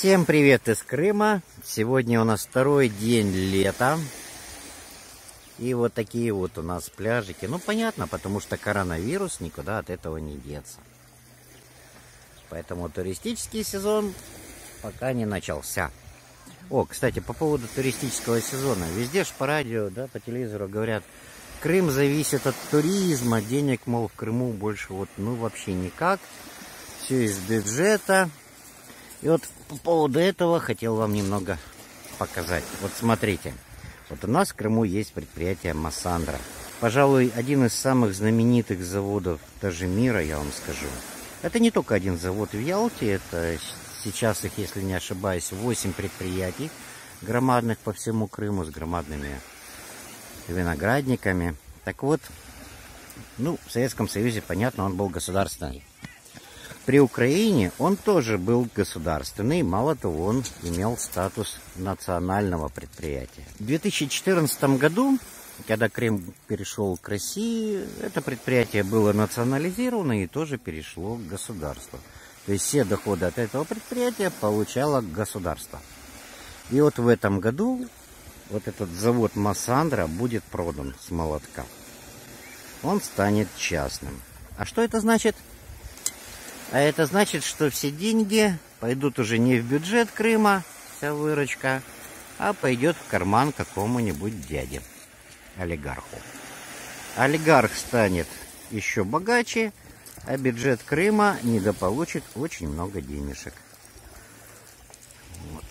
Всем привет из Крыма. Сегодня у нас второй день лета. И вот такие вот у нас пляжики. Ну понятно, потому что коронавирус, никуда от этого не деться. Поэтому туристический сезон пока не начался. О, кстати, по поводу туристического сезона. Везде ж по радио, да, по телевизору говорят, Крым зависит от туризма, денег, мол, в Крыму больше вот, ну, вообще никак. Все из бюджета. И вот по поводу этого хотел вам немного показать. Вот смотрите. Вот у нас в Крыму есть предприятие Массандра. Пожалуй, один из самых знаменитых заводов даже мира, я вам скажу. Это не только один завод в Ялте. Это сейчас их, если не ошибаюсь, 8 предприятий громадных по всему Крыму с громадными виноградниками. Так вот, ну, в Советском Союзе, понятно, он был государственный. При Украине он тоже был государственный, мало того, он имел статус национального предприятия. В 2014 году, когда Крым перешел к России, это предприятие было национализировано и тоже перешло к государству. То есть все доходы от этого предприятия получало государство. И вот в этом году вот этот завод Массандра будет продан с молотка. Он станет частным. А что это значит? А это значит, что все деньги пойдут уже не в бюджет Крыма, вся выручка, а пойдет в карман какому-нибудь дяде, олигарху. Олигарх станет еще богаче, а бюджет Крыма недополучит очень много денежек. Вот.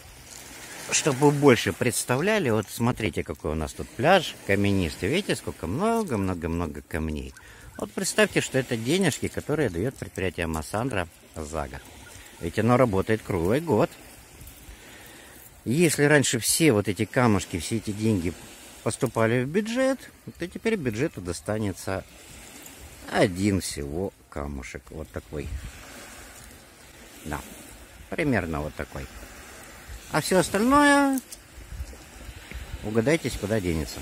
Чтобы вы больше представляли, вот смотрите, какой у нас тут пляж каменистый. Видите, сколько много-много-много камней. Вот представьте, что это денежки, которые дает предприятие Массандра за год. Ведь оно работает круглый год. Если раньше все вот эти камушки, все эти деньги поступали в бюджет, то теперь бюджету достанется один всего камушек. Вот такой. Да, примерно вот такой. А все остальное, угадайтесь, куда денется.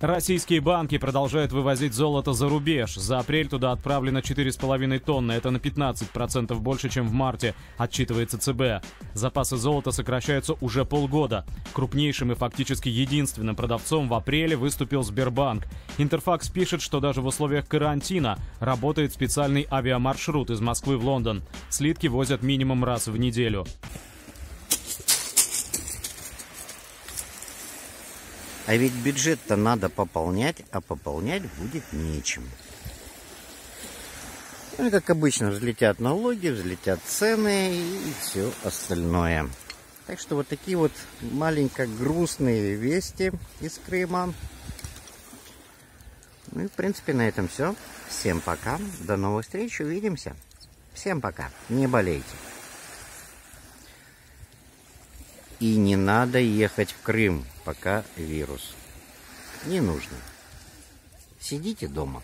Российские банки продолжают вывозить золото за рубеж. За апрель туда отправлено 4,5 тонны. Это на 15% больше, чем в марте, отчитывается ЦБ. Запасы золота сокращаются уже полгода. Крупнейшим и фактически единственным продавцом в апреле выступил Сбербанк. Интерфакс пишет, что даже в условиях карантина работает специальный авиамаршрут из Москвы в Лондон. Слитки возят минимум раз в неделю. А ведь бюджет-то надо пополнять, а пополнять будет нечем. Ну, как обычно, взлетят налоги, взлетят цены и все остальное. Так что вот такие вот маленько грустные вести из Крыма. Ну и, в принципе, на этом все. Всем пока. До новых встреч. Увидимся. Всем пока. Не болейте. И не надо ехать в Крым, пока вирус. Не нужно. Сидите дома.